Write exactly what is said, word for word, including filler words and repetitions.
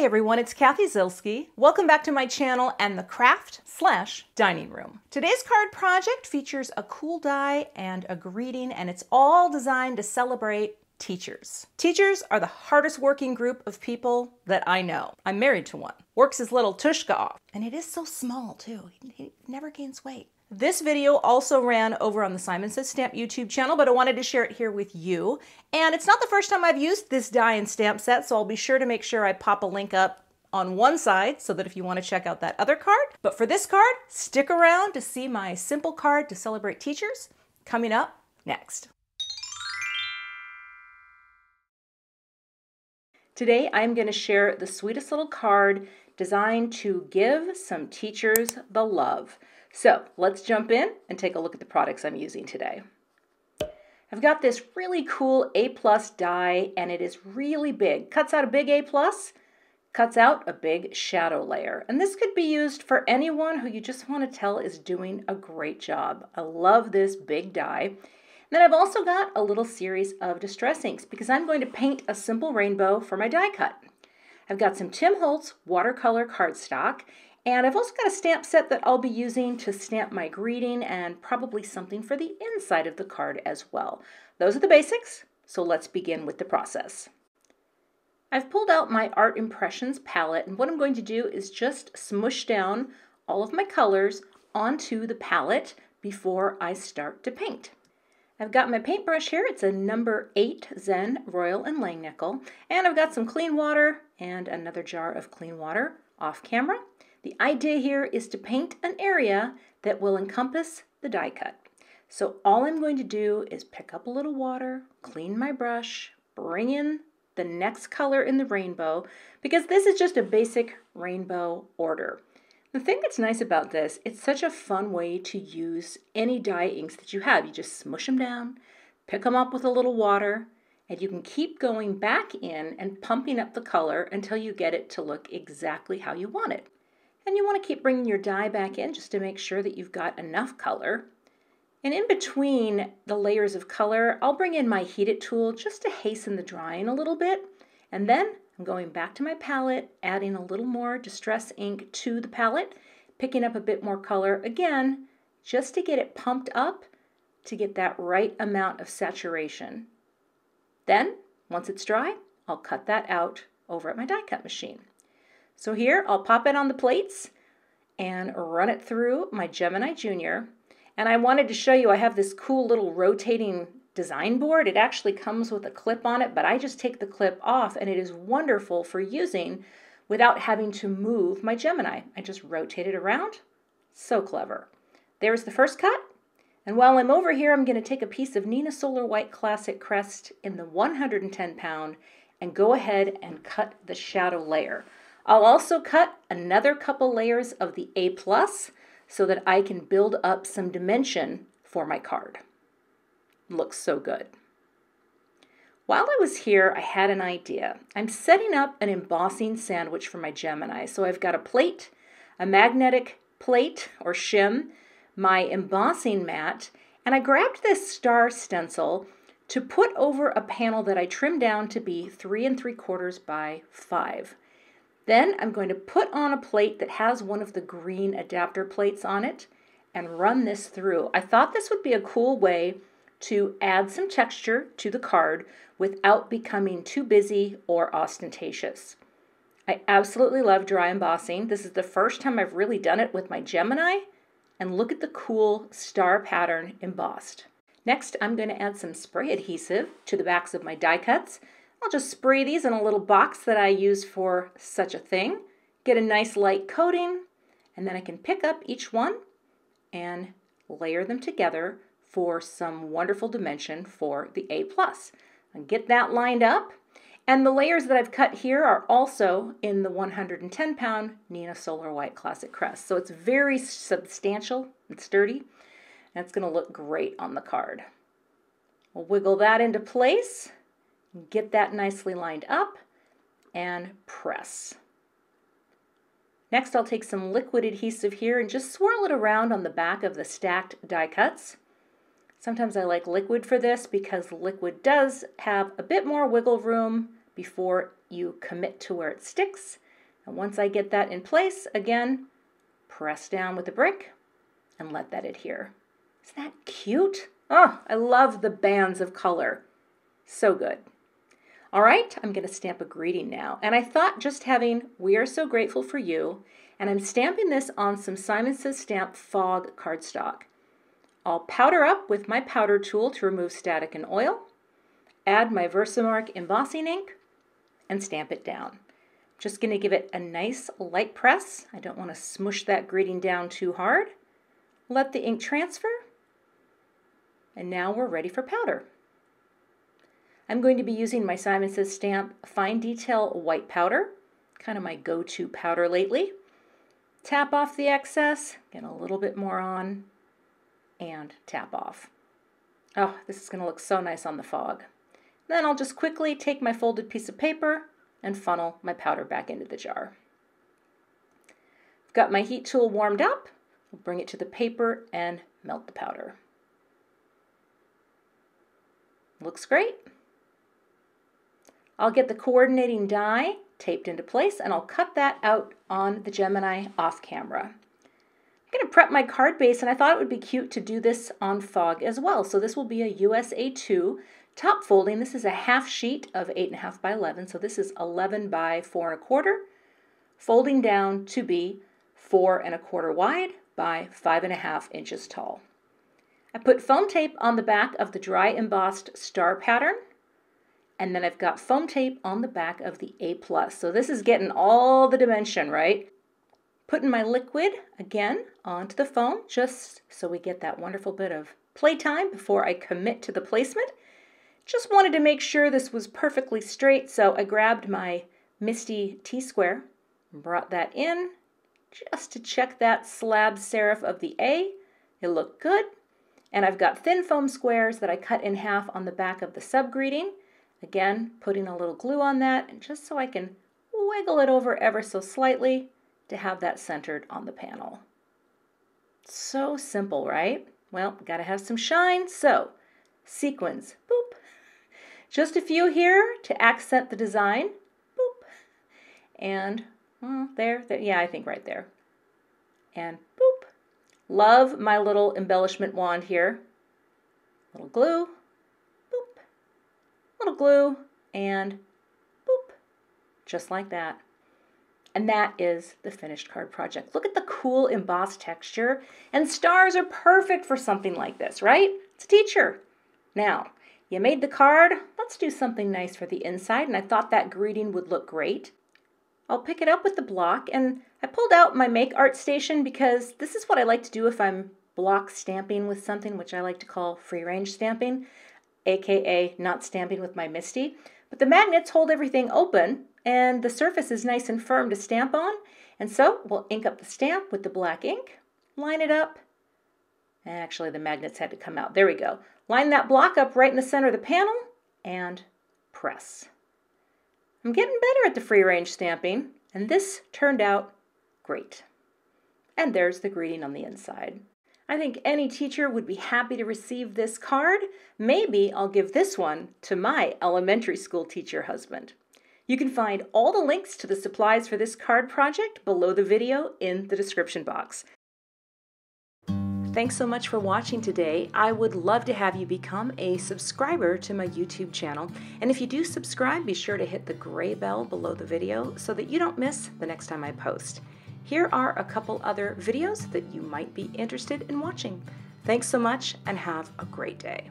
Hey everyone, it's Cathy Zielske. Welcome back to my channel and the craft slash dining room. Today's card project features a cool die and a greeting, and it's all designed to celebrate teachers. Teachers are the hardest working group of people that I know. I'm married to one. Works his little tushka off. And it is so small too. He never gains weight. This video also ran over on the Simon Says Stamp YouTube channel, but I wanted to share it here with you. And it's not the first time I've used this die and stamp set, so I'll be sure to make sure I pop a link up on one side so that if you want to check out that other card. But for this card, stick around to see my simple card to celebrate teachers coming up next. Today, I'm going to share the sweetest little card designed to give some teachers the love. So let's jump in and take a look at the products I'm using today. I've got this really cool A plus die, and it is really big. Cuts out a big A plus, cuts out a big shadow layer. And this could be used for anyone who you just want to tell is doing a great job. I love this big die. And then I've also got a little series of distress inks because I'm going to paint a simple rainbow for my die cut. I've got some Tim Holtz watercolor cardstock, and I've also got a stamp set that I'll be using to stamp my greeting and probably something for the inside of the card as well. Those are the basics, so let's begin with the process. I've pulled out my Art Impressions palette, and what I'm going to do is just smoosh down all of my colors onto the palette before I start to paint. I've got my paintbrush here. It's a number eight Zen Royal and Langnickel, and I've got some clean water and another jar of clean water off camera. The idea here is to paint an area that will encompass the die cut. So all I'm going to do is pick up a little water, clean my brush, bring in the next color in the rainbow, because this is just a basic rainbow order. The thing that's nice about this, it's such a fun way to use any dye inks that you have. You just smush them down, pick them up with a little water, and you can keep going back in and pumping up the color until you get it to look exactly how you want it. And you want to keep bringing your dye back in just to make sure that you've got enough color. And in between the layers of color, I'll bring in my Heat It tool just to hasten the drying a little bit. And then I'm going back to my palette, adding a little more distress ink to the palette, picking up a bit more color again, just to get it pumped up to get that right amount of saturation. Then, once it's dry, I'll cut that out over at my die cut machine. So here, I'll pop it on the plates and run it through my Gemini Junior. And I wanted to show you, I have this cool little rotating design board. It actually comes with a clip on it, but I just take the clip off, and it is wonderful for using without having to move my Gemini. I just rotate it around. So clever. There's the first cut. And while I'm over here, I'm going to take a piece of Neenah Solar White Classic Crest in the one hundred ten pound and go ahead and cut the shadow layer. I'll also cut another couple layers of the A plus so that I can build up some dimension for my card. Looks so good. While I was here, I had an idea. I'm setting up an embossing sandwich for my Gemini. So I've got a plate, a magnetic plate or shim, my embossing mat, and I grabbed this star stencil to put over a panel that I trimmed down to be three and three quarters by five. Then I'm going to put on a plate that has one of the green adapter plates on it and run this through. I thought this would be a cool way to add some texture to the card without becoming too busy or ostentatious. I absolutely love dry embossing. This is the first time I've really done it with my Gemini, and look at the cool star pattern embossed. Next, I'm going to add some spray adhesive to the backs of my die cuts. I'll just spray these in a little box that I use for such a thing, get a nice light coating, and then I can pick up each one and layer them together for some wonderful dimension for the A plus. And get that lined up. And the layers that I've cut here are also in the one hundred ten pound Neenah Solar White Classic Crest. So it's very substantial and sturdy, and it's going to look great on the card. We'll wiggle that into place. Get that nicely lined up and press. Next, I'll take some liquid adhesive here and just swirl it around on the back of the stacked die cuts. Sometimes I like liquid for this because liquid does have a bit more wiggle room before you commit to where it sticks. And once I get that in place, again, press down with the brick and let that adhere. Isn't that cute? Oh, I love the bands of color. So good. All right, I'm going to stamp a greeting now. And I thought just having "We Are So Grateful For You," and I'm stamping this on some Simon Says Stamp Fog cardstock. I'll powder up with my powder tool to remove static and oil, add my Versamark embossing ink, and stamp it down. Just going to give it a nice light press. I don't want to smoosh that greeting down too hard. Let the ink transfer, and now we're ready for powder. I'm going to be using my Simon Says Stamp Fine Detail White Powder, kind of my go-to powder lately. Tap off the excess, get a little bit more on, and tap off. Oh, this is going to look so nice on the fog. Then I'll just quickly take my folded piece of paper and funnel my powder back into the jar. I've got my heat tool warmed up. I'll bring it to the paper and melt the powder. Looks great. I'll get the coordinating die taped into place and I'll cut that out on the Gemini off camera. I'm going to prep my card base, and I thought it would be cute to do this on fog as well. So this will be a U S A two top folding. This is a half sheet of eight and a half by eleven. So this is eleven by four and a quarter, folding down to be four and a quarter wide by five and a half inches tall. I put foam tape on the back of the dry embossed star pattern, and then I've got foam tape on the back of the A plus. So this is getting all the dimension, right? Putting my liquid again onto the foam just so we get that wonderful bit of playtime before I commit to the placement. Just wanted to make sure this was perfectly straight, so I grabbed my Misti T-square and brought that in, just to check that slab serif of the A. It looked good. And I've got thin foam squares that I cut in half on the back of the subgreeting. Again, putting a little glue on that, and just so I can wiggle it over ever so slightly to have that centered on the panel. So simple, right? Well, gotta have some shine, so sequins, boop. Just a few here to accent the design, boop. And Well, there, there, yeah, I think right there. And boop. Love my little embellishment wand here. Little glue, boop. Little glue, and boop. Just like that. And that is the finished card project. Look at the cool embossed texture. And stars are perfect for something like this, right? It's a teacher. Now, you made the card. Let's do something nice for the inside. And I thought that greeting would look great. I'll pick it up with the block, and I pulled out my Make Art Station because this is what I like to do if I'm block stamping with something, which I like to call free range stamping, aka not stamping with my Misti. But the magnets hold everything open and the surface is nice and firm to stamp on, and so we'll ink up the stamp with the black ink, line it up. Actually, the magnets had to come out. There we go. Line that block up right in the center of the panel and press. I'm getting better at the free-range stamping, and this turned out great. And there's the greeting on the inside. I think any teacher would be happy to receive this card. Maybe I'll give this one to my elementary school teacher husband. You can find all the links to the supplies for this card project below the video in the description box. Thanks so much for watching today. I would love to have you become a subscriber to my YouTube channel. And if you do subscribe, be sure to hit the gray bell below the video so that you don't miss the next time I post. Here are a couple other videos that you might be interested in watching. Thanks so much and have a great day.